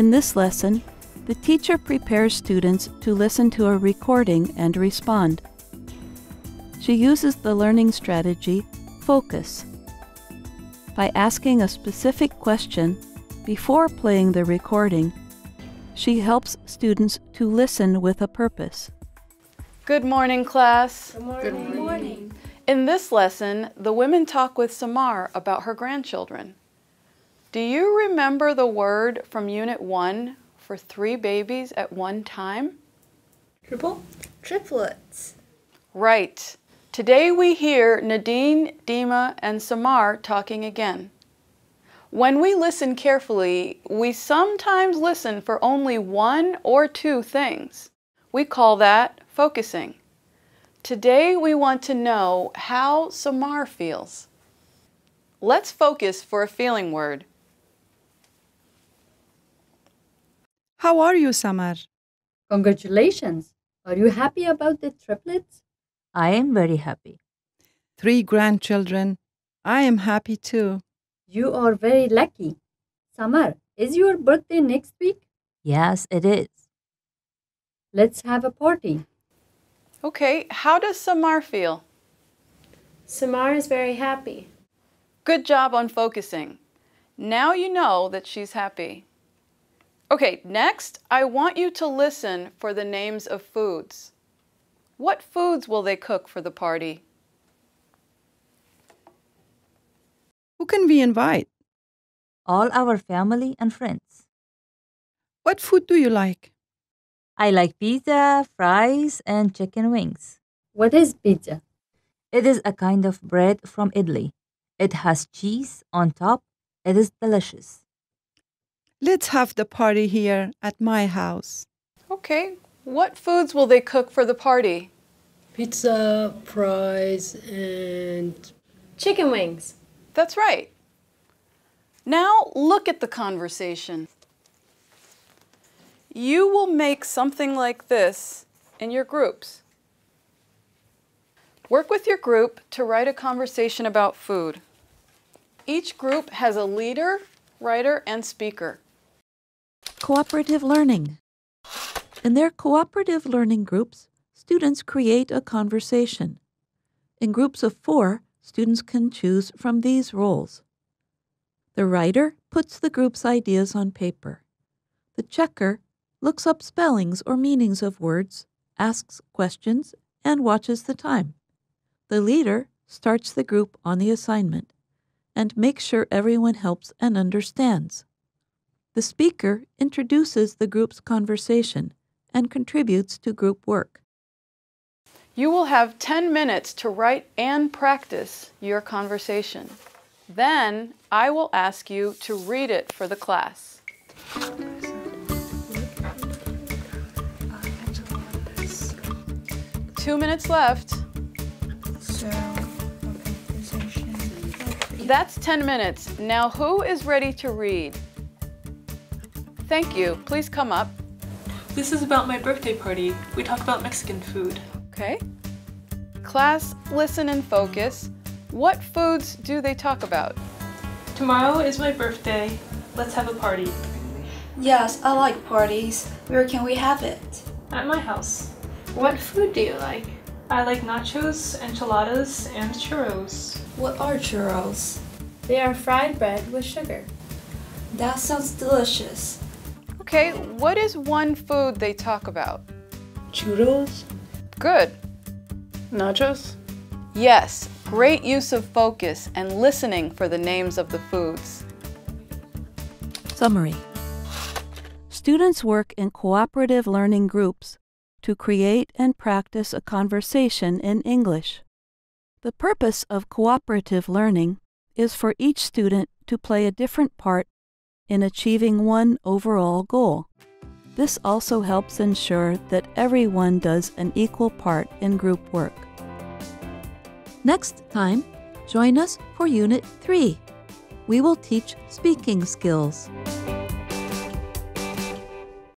In this lesson, the teacher prepares students to listen to a recording and respond. She uses the learning strategy, focus, by asking a specific question before playing the recording. She helps students to listen with a purpose. Good morning, class. Good morning. Good morning. In this lesson, the women talk with Samar about her grandchildren. Do you remember the word from Unit 1 for 3 babies at one time? Triple? Triplets. Right. Today we hear Nadine, Dima, and Samar talking again. When we listen carefully, we sometimes listen for only one or two things. We call that focusing. Today we want to know how Samar feels. Let's focus for a feeling word. How are you, Samar? Congratulations. Are you happy about the triplets? I am very happy. 3 grandchildren. I am happy too. You are very lucky. Samar, is your birthday next week? Yes, it is. Let's have a party. Okay, how does Samar feel? Samar is very happy. Good job on focusing. Now you know that she's happy. Okay, next, I want you to listen for the names of foods. What foods will they cook for the party? Who can we invite? All our family and friends. What food do you like? I like pizza, fries, and chicken wings. What is pizza? It is a kind of bread from Italy. It has cheese on top. It is delicious. Let's have the party here at my house. Okay. What foods will they cook for the party? Pizza, fries, and chicken wings. That's right. Now look at the conversation. You will make something like this in your groups. Work with your group to write a conversation about food. Each group has a leader, writer, and speaker. Cooperative learning. In their cooperative learning groups, students create a conversation. In groups of 4, students can choose from these roles. The writer puts the group's ideas on paper. The checker looks up spellings or meanings of words, asks questions, and watches the time. The leader starts the group on the assignment and makes sure everyone helps and understands. The speaker introduces the group's conversation and contributes to group work. You will have 10 minutes to write and practice your conversation. Then I will ask you to read it for the class. Two minutes left. That's 10 minutes. Now who is ready to read? Thank you. Please come up. This is about my birthday party. We talked about Mexican food. Okay. Class, listen and focus. What foods do they talk about? Tomorrow is my birthday. Let's have a party. Yes, I like parties. Where can we have it? At my house. What food do you like? I like nachos, enchiladas, and churros. What are churros? They are fried bread with sugar. That sounds delicious. Okay, what is one food they talk about? Churros. Good. Nachos? Yes, great use of focus and listening for the names of the foods. Summary. Students work in cooperative learning groups to create and practice a conversation in English. The purpose of cooperative learning is for each student to play a different part in achieving one overall goal. This also helps ensure that everyone does an equal part in group work. Next time, join us for Unit 3. We will teach speaking skills.